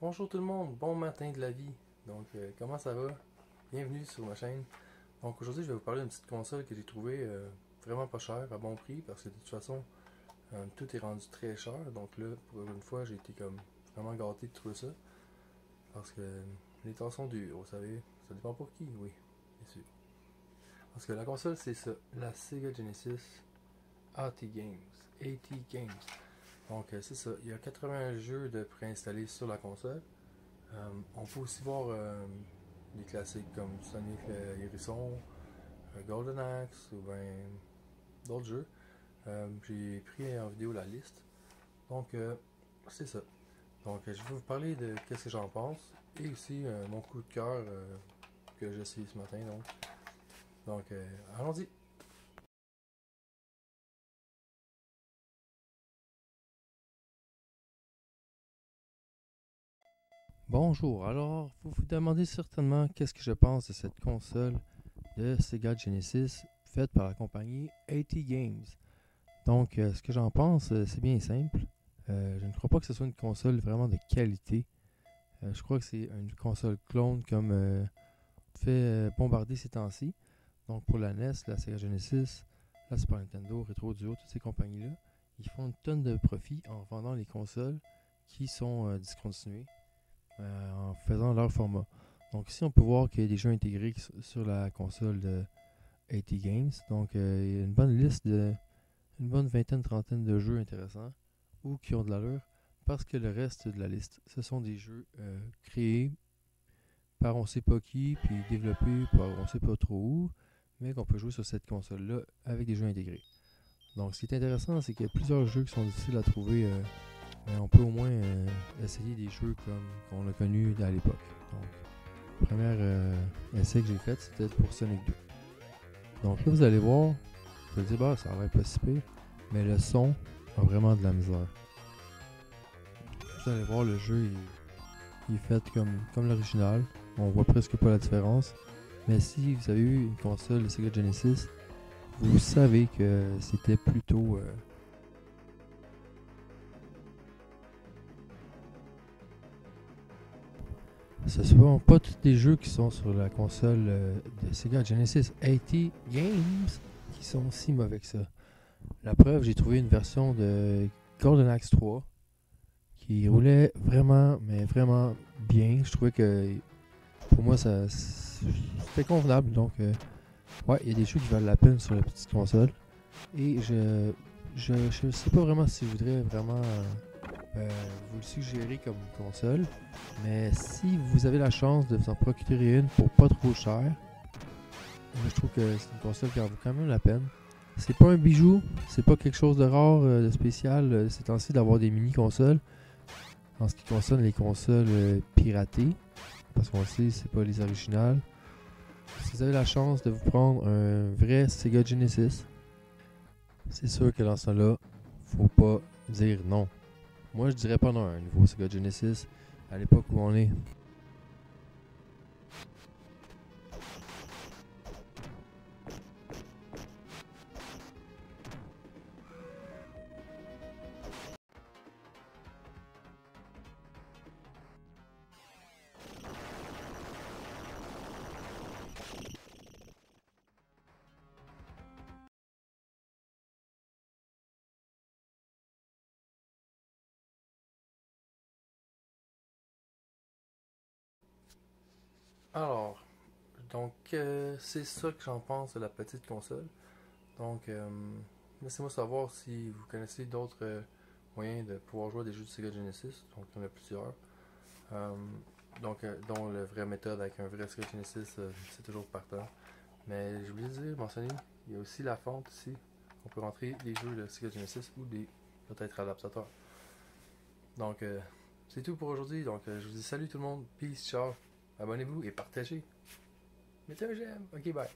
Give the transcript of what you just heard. Bonjour tout le monde, bon matin de la vie. Donc comment ça va? Bienvenue sur ma chaîne. Donc aujourd'hui je vais vous parler d'une petite console que j'ai trouvée vraiment pas chère, à bon prix, parce que de toute façon tout est rendu très cher. Donc là pour une fois j'ai été comme vraiment gâté de trouver ça, parce que les temps sont durs, vous savez. Ça dépend pour qui, oui, bien sûr. Parce que la console c'est ça, la Sega Genesis AT Games. Donc c'est ça, il y a 80 jeux de préinstallés sur la console. On peut aussi voir des classiques comme Sonic le Hérisson, Golden Axe ou bien d'autres jeux. J'ai pris en vidéo la liste. Donc c'est ça. Donc je vais vous parler de qu'est-ce que j'en pense et aussi mon coup de cœur que j'ai essayé ce matin. Donc allons-y! Bonjour, alors vous vous demandez certainement qu'est-ce que je pense de cette console de Sega Genesis faite par la compagnie AT Games. Donc ce que j'en pense c'est bien simple, je ne crois pas que ce soit une console vraiment de qualité, je crois que c'est une console clone comme fait bombarder ces temps-ci. Donc pour la NES, la Sega Genesis, la Super Nintendo, Retro Duo, toutes ces compagnies là, ils font une tonne de profit en vendant les consoles qui sont discontinuées. En faisant leur format. Donc ici on peut voir qu'il y a des jeux intégrés sur la console de AT Games. Donc il y a une bonne liste de une bonne vingtaine, trentaine de jeux intéressants ou qui ont de l'allure, parce que le reste de la liste ce sont des jeux créés par on sait pas qui, puis développés par on sait pas trop où, mais qu'on peut jouer sur cette console là avec des jeux intégrés. Donc ce qui est intéressant c'est qu'il y a plusieurs jeux qui sont difficiles à trouver, mais on peut au moins essayer des jeux comme qu'on a connus à l'époque. Donc, le premier essai que j'ai fait, c'était pour Sonic 2. Donc là, vous allez voir, vous allez dire, bah, ça va être pas si pire, mais le son a vraiment de la misère. Vous allez voir, le jeu il est fait comme l'original, on voit presque pas la différence. Mais si vous avez eu une console de Sega Genesis, vous savez que c'était plutôt... ce ne sont pas tous les jeux qui sont sur la console de Sega Genesis AT Games qui sont si mauvais que ça. La preuve, j'ai trouvé une version de Golden Axe 3 qui roulait vraiment, mais vraiment bien. Je trouvais que pour moi, c'était convenable. Donc, ouais, il y a des jeux qui valent la peine sur la petite console. Et je ne sais pas vraiment si je voudrais vraiment... vous le suggérez comme console, mais si vous avez la chance de vous en procurer une pour pas trop cher, je trouve que c'est une console qui en vaut quand même la peine. C'est pas un bijou, c'est pas quelque chose de rare, de spécial, ces temps-ci d'avoir des mini-consoles en ce qui concerne les consoles piratées, parce qu'on le sait, c'est pas les originales. Si vous avez la chance de vous prendre un vrai Sega Genesis, c'est sûr que dans ce temps-là, faut pas dire non. Moi je dirais pas non à un nouveau Sega Genesis à l'époque où on est. Alors, donc c'est ça que j'en pense de la petite console. Donc laissez-moi savoir si vous connaissez d'autres moyens de pouvoir jouer à des jeux de Sega Genesis. Donc il y en a plusieurs. Dont la vraie méthode avec un vrai Sega Genesis, c'est toujours partant. Mais j'ai oublié de mentionner, il y a aussi la fente ici. On peut rentrer des jeux de Sega Genesis ou des peut-être adaptateurs. Donc c'est tout pour aujourd'hui. Donc je vous dis salut tout le monde, peace, ciao. Abonnez-vous et partagez. Mettez un j'aime. Ok, bye.